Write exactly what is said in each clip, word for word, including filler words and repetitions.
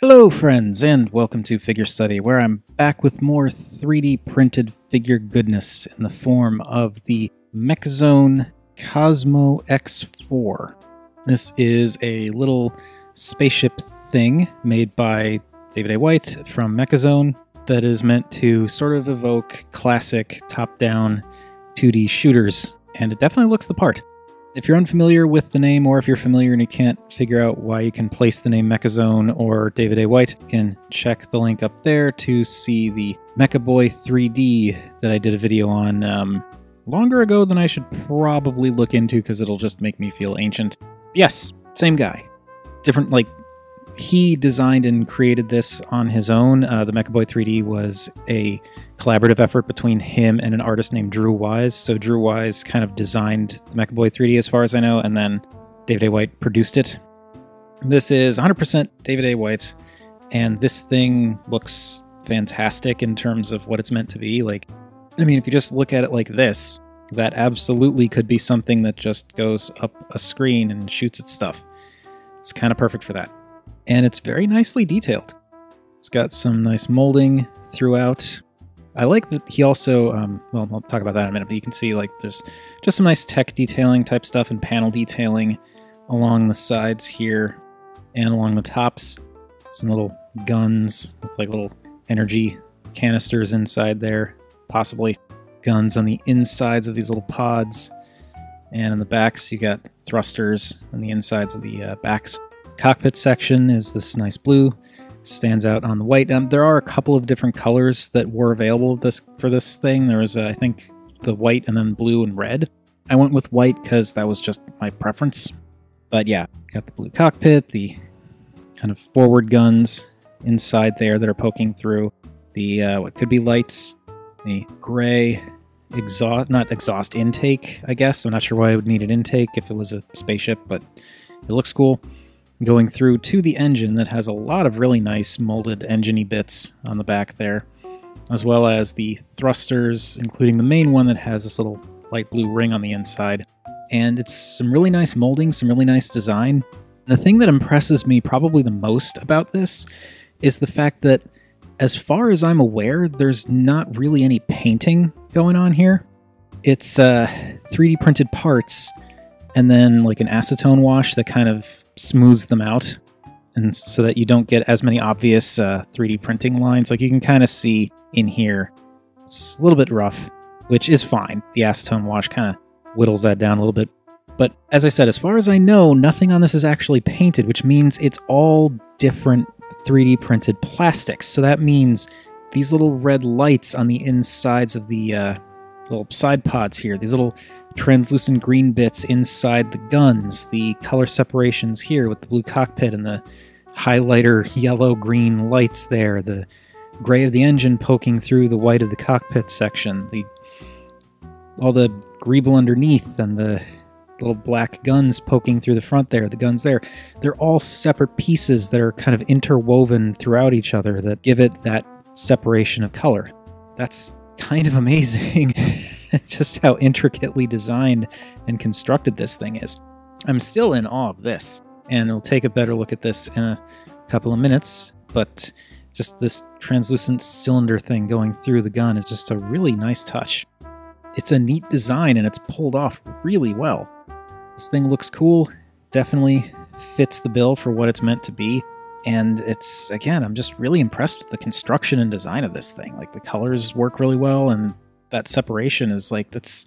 Hello friends, and welcome to Figure Study, where I'm back with more three D printed figure goodness in the form of the Mechazone Cosmo X four. This is a little spaceship thing made by David A. White from Mechazone that is meant to sort of evoke classic top-down two D shooters, and it definitely looks the part. If you're unfamiliar with the name, or if you're familiar and you can't figure out why you can place the name Mechazone or David A. White, you can check the link up there to see the MechaBoy three D that I did a video on um, longer ago than I should probably look into because it'll just make me feel ancient. Yes, same guy. Different, like, he designed and created this on his own. Uh, the MechaBoy three D was a collaborative effort between him and an artist named Drew Wise. So Drew Wise kind of designed the MechaBoy three D as far as I know, and then David A. White produced it. This is one hundred percent David A. White, and this thing looks fantastic in terms of what it's meant to be. Like, I mean, if you just look at it like this, that absolutely could be something that just goes up a screen and shoots at stuff. It's kind of perfect for that. And it's very nicely detailed. It's got some nice molding throughout. I like that he also, um, well, I'll talk about that in a minute, but you can see, like, there's just some nice tech detailing type stuff and panel detailing along the sides here and along the tops. Some little guns with, like, little energy canisters inside there, possibly. Guns on the insides of these little pods. And in the backs, you got thrusters on the insides of the uh, backs. Cockpit section is this nice blue. Stands out on the white. Um, there are a couple of different colors that were available this for this thing. There was, uh, I think, the white and then blue and red. I went with white because that was just my preference. But yeah, got the blue cockpit, the kind of forward guns inside there that are poking through, the uh, what could be lights, the gray exhaust, not exhaust, intake, I guess. I'm not sure why I would need an intake if it was a spaceship, but it looks cool. Going through to the engine that has a lot of really nice molded engine-y bits on the back there, as well as the thrusters, including the main one that has this little light blue ring on the inside. And it's some really nice molding, some really nice design. The thing that impresses me probably the most about this is the fact that, as far as I'm aware, there's not really any painting going on here. It's uh, three D printed parts and then like an acetone wash that kind of smooths them out, and so that you don't get as many obvious uh, three D printing lines. Like, you can kind of see in here, it's a little bit rough, which is fine. The acetone wash kind of whittles that down a little bit. But as I said, as far as I know, nothing on this is actually painted, which means it's all different three D printed plastics. So that means these little red lights on the insides of the uh, little side pods here, these little translucent green bits inside the guns, the color separations here with the blue cockpit and the highlighter yellow-green lights there, the gray of the engine poking through the white of the cockpit section, the all the greeble underneath and the little black guns poking through the front there, the guns there. They're all separate pieces that are kind of interwoven throughout each other that give it that separation of color. That's kind of amazing. Just how intricately designed and constructed this thing is. I'm still in awe of this, and we'll take a better look at this in a couple of minutes, but just this translucent cylinder thing going through the gun is just a really nice touch. It's a neat design, and it's pulled off really well. This thing looks cool, definitely fits the bill for what it's meant to be, and it's, again, I'm just really impressed with the construction and design of this thing. Like, the colors work really well, and that separation is like, that's,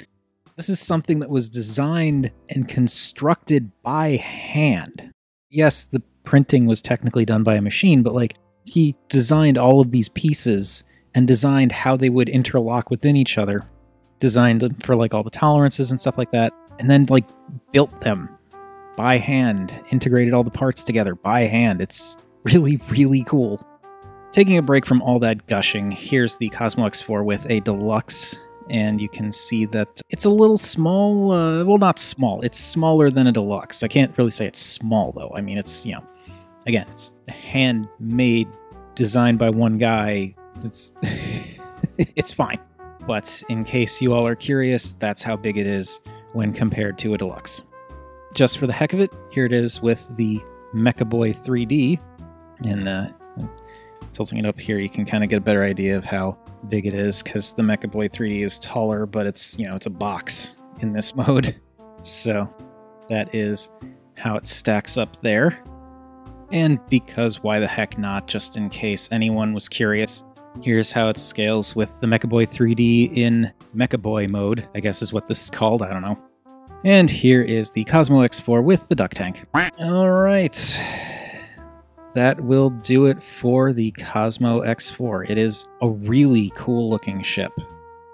this is something that was designed and constructed by hand. Yes, the printing was technically done by a machine, but like, he designed all of these pieces and designed how they would interlock within each other, designed them for like all the tolerances and stuff like that, and then like built them by hand, integrated all the parts together by hand. It's really, really cool. Taking a break from all that gushing, here's the Cosmo X four with a deluxe, and you can see that it's a little small, uh, well, not small, it's smaller than a deluxe. I can't really say it's small, though. I mean, it's, you know, again, it's handmade, designed by one guy. It's, it's fine. But in case you all are curious, that's how big it is when compared to a deluxe. Just for the heck of it, here it is with the MechaBoy three D, and the Tilting it up here, you can kind of get a better idea of how big it is, because the MechaBoy three D is taller, but it's, you know, it's a box in this mode. So that is how it stacks up there. And because why the heck not, just in case anyone was curious, here's how it scales with the MechaBoy three D in MechaBoy mode, I guess is what this is called, I don't know. And here is the Cosmo X four with the duck tank. All right, that will do it for the Cosmo X four. It is a really cool looking ship.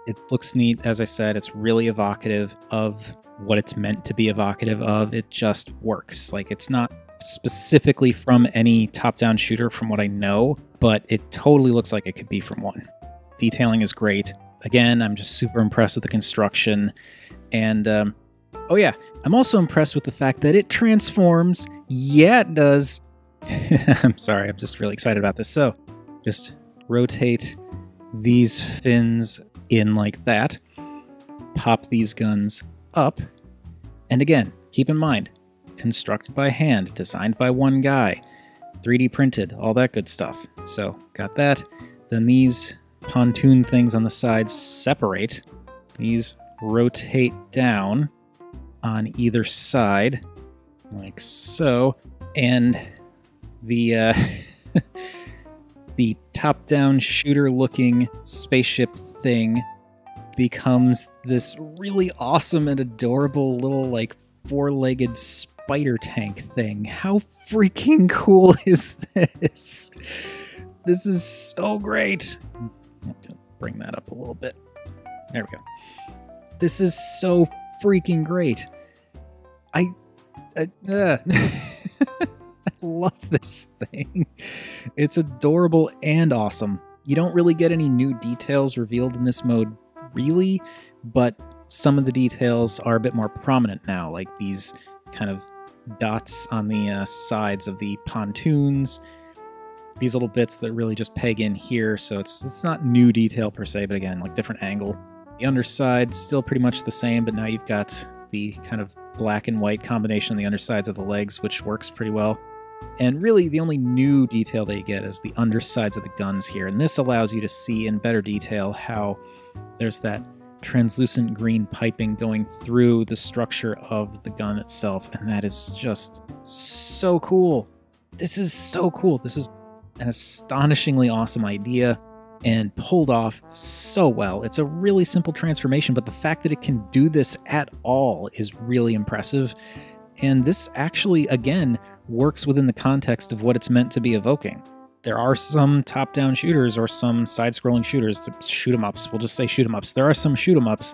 It looks neat, as I said, it's really evocative of what it's meant to be evocative of. It just works. Like, it's not specifically from any top-down shooter from what I know, but it totally looks like it could be from one. Detailing is great. Again, I'm just super impressed with the construction. And, um, oh yeah, I'm also impressed with the fact that it transforms. Yeah, it does. I'm sorry, I'm just really excited about this. So, just rotate these fins in like that. Pop these guns up. And again, keep in mind, constructed by hand, designed by one guy, three D printed, all that good stuff. So got that. Then these pontoon things on the sides separate. These rotate down on either side, like so. And the uh, the top-down shooter-looking spaceship thing becomes this really awesome and adorable little like four-legged spider tank thing. How freaking cool is this? This is so great. Bring that up a little bit. There we go. This is so freaking great. I, I, uh, I love this thing. It's adorable and awesome. You don't really get any new details revealed in this mode, really, but some of the details are a bit more prominent now, like these kind of dots on the uh, sides of the pontoons, these little bits that really just peg in here, so it's, it's not new detail per se, but again, like different angle. The underside, still pretty much the same, but now you've got the kind of black and white combination on the undersides of the legs, which works pretty well. And really, the only new detail that you get is the undersides of the guns here, and this allows you to see in better detail how there's that translucent green piping going through the structure of the gun itself, and that is just so cool. This is so cool. This is an astonishingly awesome idea and pulled off so well. It's a really simple transformation, but the fact that it can do this at all is really impressive. And this actually, again, works within the context of what it's meant to be evoking. There are some top-down shooters or some side-scrolling shooters, shoot-em-ups, we'll just say shoot-em-ups. There are some shoot-em-ups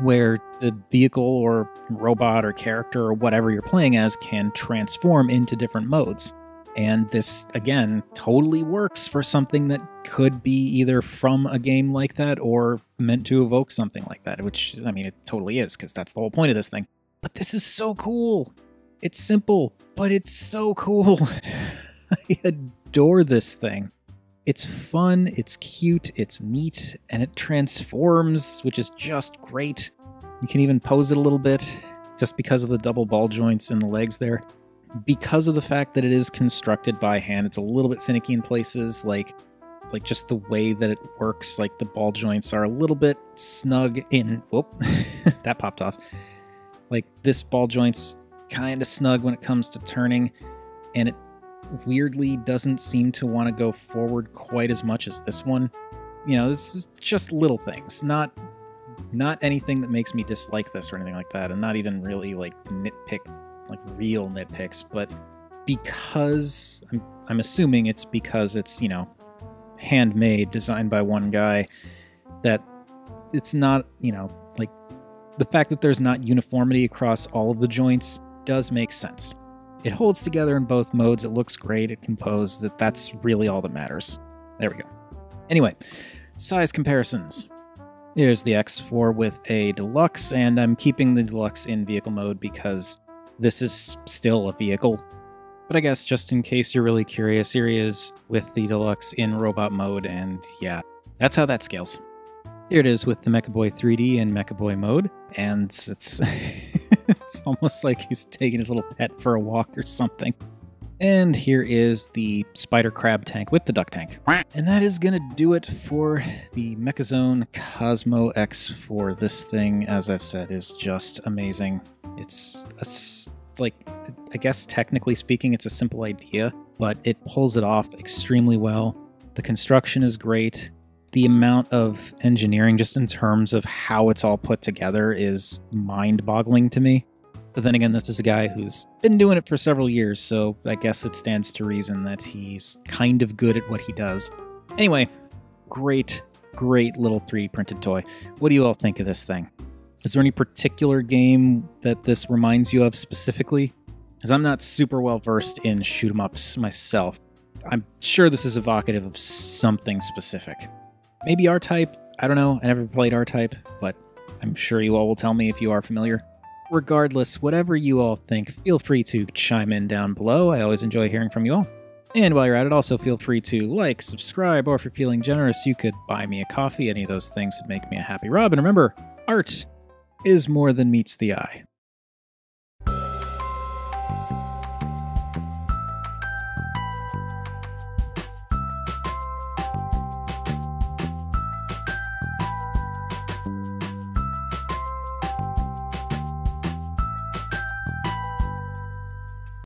where the vehicle or robot or character or whatever you're playing as can transform into different modes. And this, again, totally works for something that could be either from a game like that or meant to evoke something like that, which, I mean, it totally is, because that's the whole point of this thing. But this is so cool! It's simple, but it's so cool! I adore this thing. It's fun, it's cute, it's neat, and it transforms, which is just great. You can even pose it a little bit, just because of the double ball joints in the legs there. Because of the fact that it is constructed by hand, it's a little bit finicky in places, like, like just the way that it works, like the ball joints are a little bit snug in... Whoop, that popped off. Like, this ball joint's kind of snug when it comes to turning, and it weirdly doesn't seem to want to go forward quite as much as this one. You know, this is just little things, not not anything that makes me dislike this or anything like that, and not even really like nitpick, like real nitpicks, but because I'm, I'm assuming it's because it's, you know, handmade, designed by one guy, that it's not, you know, like the fact that there's not uniformity across all of the joints does make sense. It holds together in both modes, it looks great, it can pose, that that's really all that matters. There we go. Anyway, size comparisons. Here's the X four with a Deluxe, and I'm keeping the Deluxe in vehicle mode because this is still a vehicle. But I guess just in case you're really curious, here he is with the Deluxe in robot mode, and yeah, that's how that scales. Here it is with the MechaBoy three D in MechaBoy mode, and it's... It's almost like he's taking his little pet for a walk or something. And here is the spider crab tank with the duck tank. And that is going to do it for the Mechazone Cosmo X four. This thing, as I've said, is just amazing. It's a, like, I guess technically speaking, it's a simple idea, but it pulls it off extremely well. The construction is great. The amount of engineering, just in terms of how it's all put together, is mind-boggling to me. But then again, this is a guy who's been doing it for several years, so I guess it stands to reason that he's kind of good at what he does. Anyway, great, great little three D printed toy. What do you all think of this thing? Is there any particular game that this reminds you of specifically? Because I'm not super well versed in shoot 'em ups myself. I'm sure this is evocative of something specific. Maybe R-Type? I don't know. I never played R-Type, but I'm sure you all will tell me if you are familiar. Regardless, whatever you all think, feel free to chime in down below. I always enjoy hearing from you all. And while you're at it, also feel free to like, subscribe, or if you're feeling generous, you could buy me a coffee. Any of those things would make me a happy Rob. And remember, art is more than meets the eye.